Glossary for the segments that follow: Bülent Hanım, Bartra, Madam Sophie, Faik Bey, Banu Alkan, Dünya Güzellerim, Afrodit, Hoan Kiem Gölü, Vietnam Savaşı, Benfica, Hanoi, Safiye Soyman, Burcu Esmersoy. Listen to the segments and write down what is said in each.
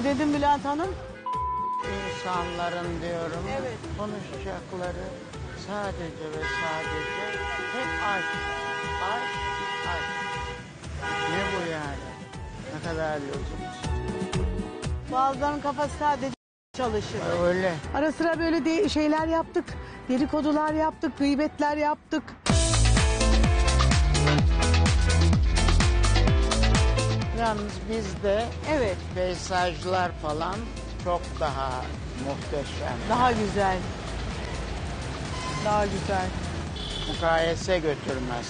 Ne dedim Bülent Hanım? İnsanların diyorum, evet, konuşacakları sadece ve sadece hep aşk, aşk, aşk. Ne bu yani? Ne kadar yolculuğumuz. Bazılarının kafası sadece çalışır. Öyle. Ara sıra böyle şeyler yaptık, dedikodular yaptık, gıybetler yaptık. Yalnız bizde evet, peysajlar falan çok daha muhteşem. Daha güzel. Daha güzel. Mukayese götürmez.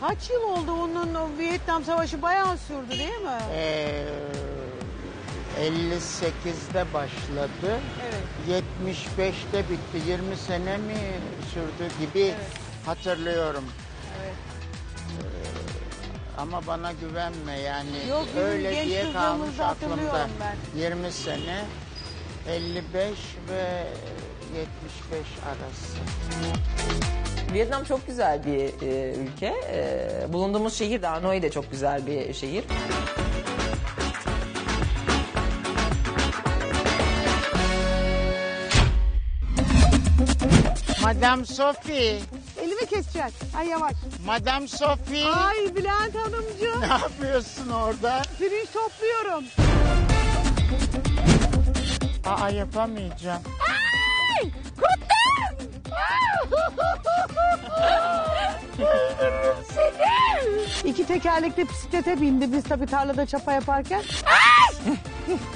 Kaç yıl oldu onun, o Vietnam Savaşı bayağı sürdü değil mi? 58'de başladı. Evet. 75'te bitti. 20 sene mi sürdü gibi, evet, hatırlıyorum. Evet. Ama bana güvenme yani. Yok, öyle diye kalmış aklımda. 20 sene 55 ve 75 arası. Vietnam çok güzel bir ülke. Bulunduğumuz şehir de Hanoi de çok güzel bir şehir. Madam Sophie. Elimi keseceksin. Ay yavaş. Madam Sophie. Ay Bülent Hanımcığım. Ne yapıyorsun orada? Pirinç topluyorum. Aa, yapamayacağım. Ay! Kuttum! Öldürürüm seni. İki tekerlekli bisiklete bindi biz tabii tarlada çapa yaparken. Ay!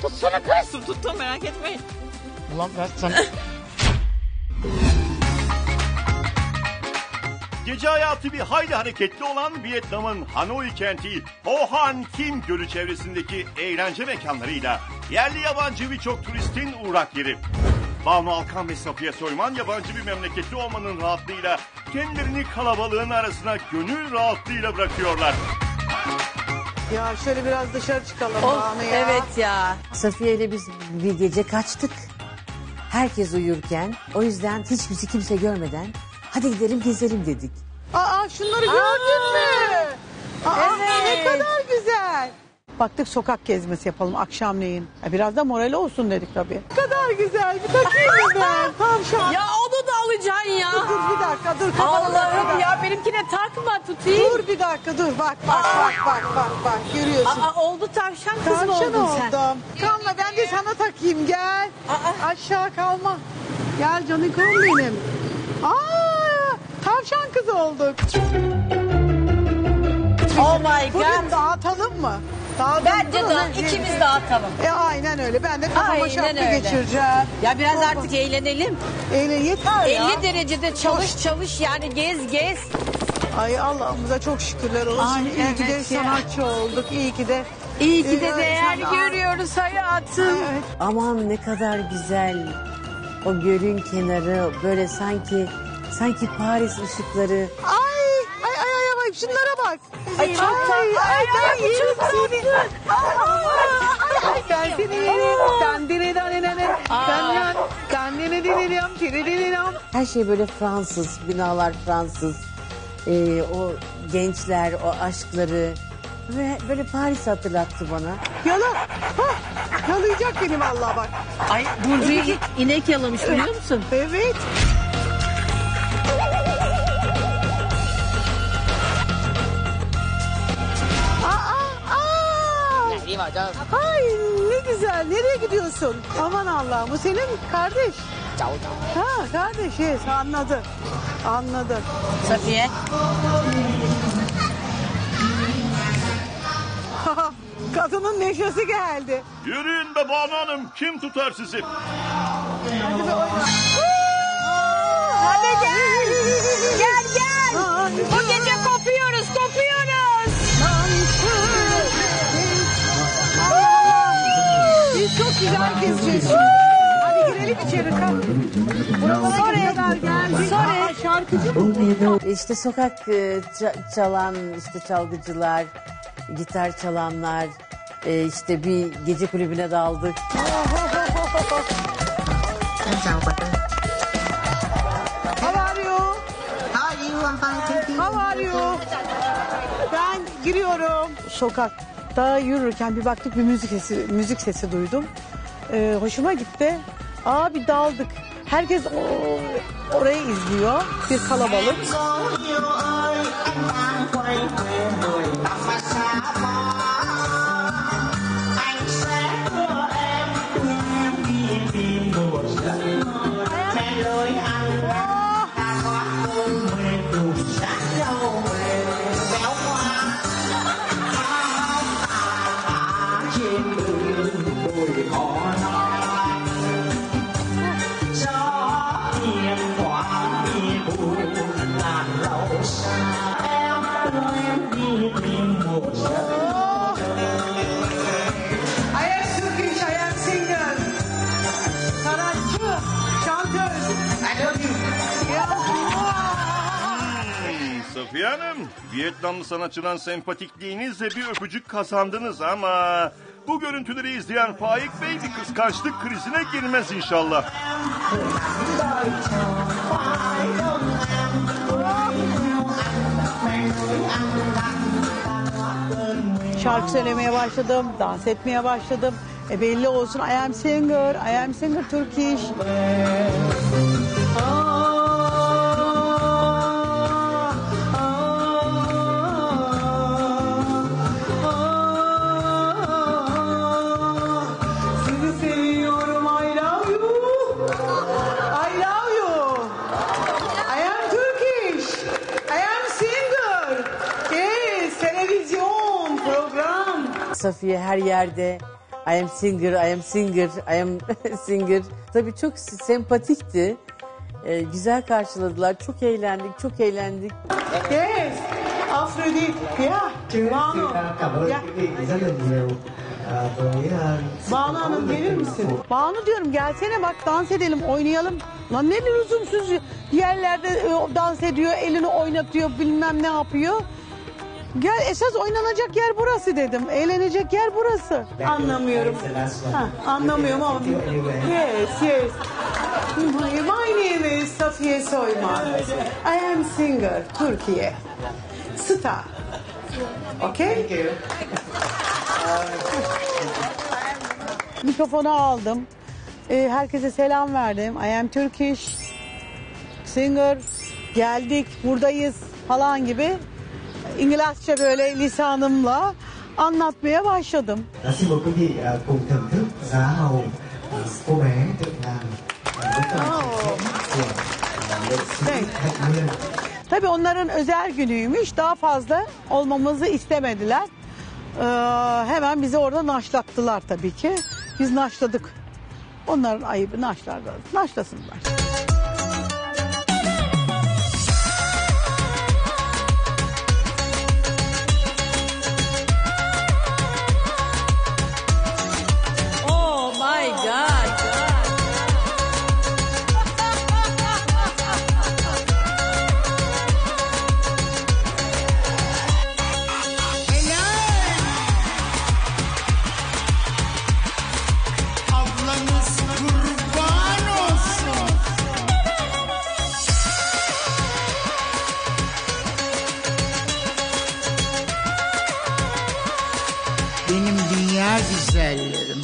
Tutsana kız. Tuttum, merak etmeyin. Ulan ben sana... Gece hayatı bir hayli hareketli olan Vietnam'ın Hanoi kenti Hoan Kiem Gölü çevresindeki eğlence mekanlarıyla yerli yabancı birçok turistin uğrak yeri. Banu Alkan ve Safiye Soyman yabancı bir memleketli olmanın rahatlığıyla kendilerini kalabalığın arasına gönül rahatlığıyla bırakıyorlar. Ya şöyle biraz dışarı çıkalım Banu ya. Evet ya. Safiye ile biz bir gece kaçtık. Herkes uyurken, o yüzden hiç bizi kimse görmeden hadi gidelim gezelim dedik. Aa, şunları gördün mü? Aa, evet. Ne kadar güzel. Baktık sokak gezmesi yapalım akşamleyin. Biraz da moral olsun dedik tabii. Ne kadar güzel. Bir takayım ben. Tavşan. Ya onu da alacaksın ya. Dur bir dakika dur. Allah'ım ya benimkine takma tutayım. Dur bir dakika dur bak bak bak. Görüyorsun. Aa, oldu tavşan kızım, tavşan oldun sen. Tavşan oldum. Kalma ben de sana takayım gel. Aa. Aşağı kalma. Gel canım benim. Aa. Tavşan kızı olduk. Oh my God. Bugün dağıtalım mı? Dağıtalım. Bence de ikimiz dağıtalım. Aynen öyle. Ben de kafama şapka geçireceğim. Ya biraz artık eğlenelim. Yeter 50 ya. 50 derecede çalış yani gez. Ay Allah'ımıza çok şükürler olsun. Ay, İyi ki de sanatçı olduk. İyi ki de değer görüyoruz hayatım. Evet. Aman ne kadar güzel. O gölün kenarı böyle sanki Paris ışıkları. Ay şunlara bak. Ay çok tatlı. Ay çok tatlı. Ay ben seni yerim. Her şey böyle Fransız, binalar Fransız. O gençler, o aşkları. Ve böyle Paris hatırlattı bana. Yalan. Yalayacak benim vallahi bak. Ay Burcu'yu inek yalamış biliyor musun? Evet. Ay ne güzel, nereye gidiyorsun? Aman Allah'ım, bu senin kardeş. Ha kardeş, yes, anladım. Safiye. Kadının neşesi geldi. Yürüyün be Banu Hanım, kim tutar sizi? Hadi be oyna. Hadi gel. Bu gece kopuyoruz. Çok güzel gezeceğiz. Hadi girelim içeri. Oraya kadar geldik. Sonra şarkıcı mı? İşte sokak çalan, işte çalgıcılar, gitar çalanlar, işte bir gece kulübüne daldık. How are you? How are you? Ben giriyorum. Sokak. Hatta yürürken bir baktık bir müzik sesi duydum. Hoşuma gitti. Abi daldık. Herkes orayı izliyor. Bir kalabalık. Safiye Hanım, Vietnamlı sanatçıdan sempatikliğinizle bir öpücük kazandınız ama bu görüntüleri izleyen Faik Bey bir kıskançlık krizine girmez inşallah. Şarkı söylemeye başladım, dans etmeye başladım. Belli olsun I am singer, I am singer Turkish. Safiye her yerde I am singer, I am singer, I am singer. Tabii çok sempatikti. Güzel karşıladılar. Çok eğlendik, çok eğlendik. Yes, Afrodit. Ya, Banu. Banu Hanım gelir misin? Banu diyorum gelsene bak dans edelim, oynayalım. Lan ne lüzumsuz yerlerde dans ediyor, elini oynatıyor, bilmem ne yapıyor. Gel esas oynanacak yer burası dedim. Eğlenecek yer burası. Anlamıyorum. Ha, anlamıyorum ama. Yes, yes. My name is Safiye Soyman. I am singer Türkiye. Star. Okay? Mikrofonu aldım. Herkese selam verdim. I am Turkish singer. Geldik, buradayız falan gibi. İngilizce böyle lisanımla anlatmaya başladım. Evet. Tabii onların özel günüymüş. Daha fazla olmamızı istemediler. Hemen bizi orada naşlattılar tabii ki. Biz naşladık. Onların ayıbı naşlarlar. Naşlasınlar. Benim dünya güzellerim.